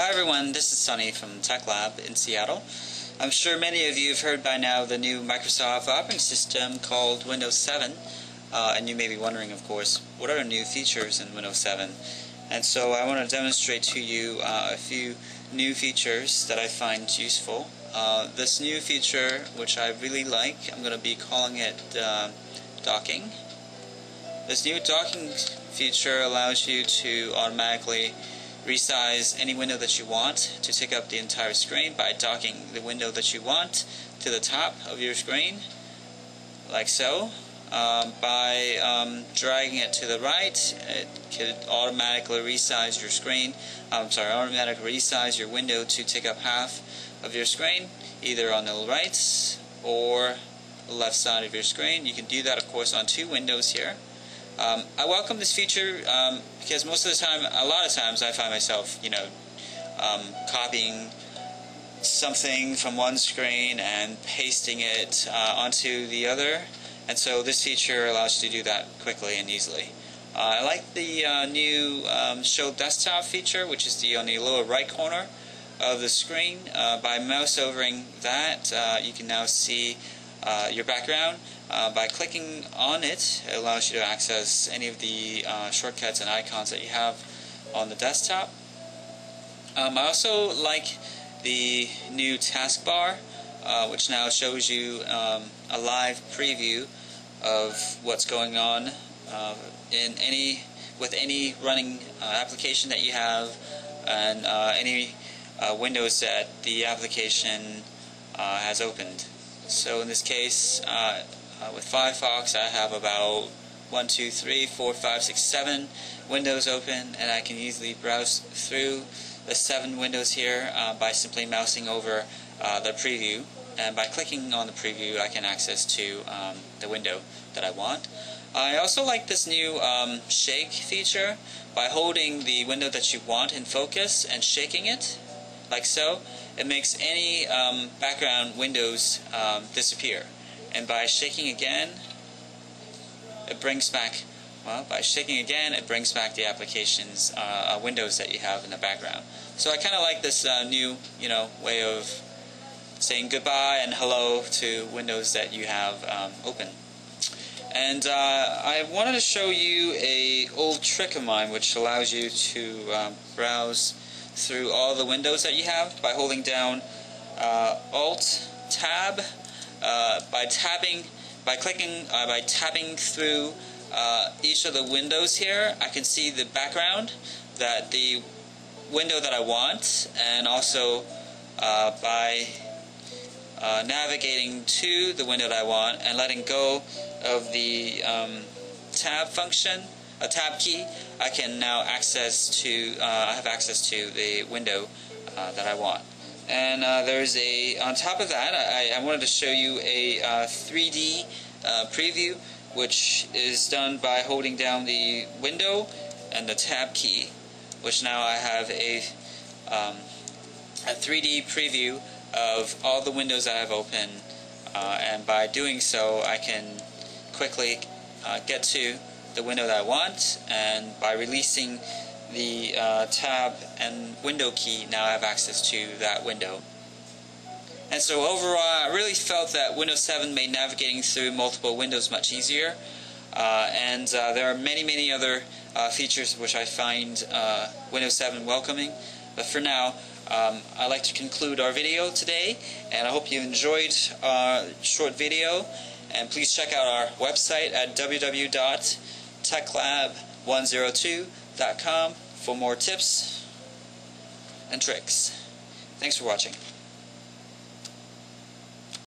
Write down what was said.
Hi everyone, this is Sunny from Tech Lab in Seattle. I'm sure many of you have heard by now the new Microsoft operating system called Windows 7, and you may be wondering, of course, what are the new features in Windows 7? And so I want to demonstrate to you a few new features that I find useful. This new feature, which I really like, I'm going to be calling it docking. This new docking feature allows you to automatically resize any window that you want to take up the entire screen by docking the window that you want to the top of your screen, like so. By dragging it to the right, it could automatically resize your screen. Automatically resize your window to take up half of your screen, either on the right or the left side of your screen. You can do that, of course, on two windows here. I welcome this feature because most of the time, a lot of times, I find myself, copying something from one screen and pasting it onto the other. And so this feature allows you to do that quickly and easily. I like the new Show Desktop feature, which is on the lower right corner of the screen. By mouse overing that, you can now see your background. By clicking on it, it allows you to access any of the shortcuts and icons that you have on the desktop. I also like the new taskbar, which now shows you a live preview of what's going on with any running application that you have, and any windows that the application has opened. So in this case, with Firefox, I have about 1, 2, 3, 4, 5, 6, 7 windows open, and I can easily browse through the 7 windows here by simply mousing over the preview, and by clicking on the preview I can access to the window that I want. I also like this new shake feature. By holding the window that you want in focus and shaking it, like so, it makes any background windows disappear. And by shaking again, it brings back, the applications, windows that you have in the background. So I kind of like this new, way of saying goodbye and hello to windows that you have open. And I wanted to show you a old trick of mine, which allows you to browse through all the windows that you have by holding down Alt-Tab, by tapping through each of the windows here. I can see the background, that the window that I want, and also by navigating to the window that I want and letting go of the tab function, a tab key, I can now have access to the window that I want. And on top of that, I wanted to show you a 3D preview, which is done by holding down the window and the tab key, which now I have a 3D preview of all the windows that I've opened, and by doing so I can quickly get to the window that I want, and by releasing the tab and window key, now I have access to that window. And so overall, I really felt that Windows 7 made navigating through multiple windows much easier, and there are many other features which I find Windows 7 welcoming. But for now, I'd like to conclude our video today, and I hope you enjoyed our short video. And please check out our website at www.techlab102.com for more tips and tricks. Thanks for watching.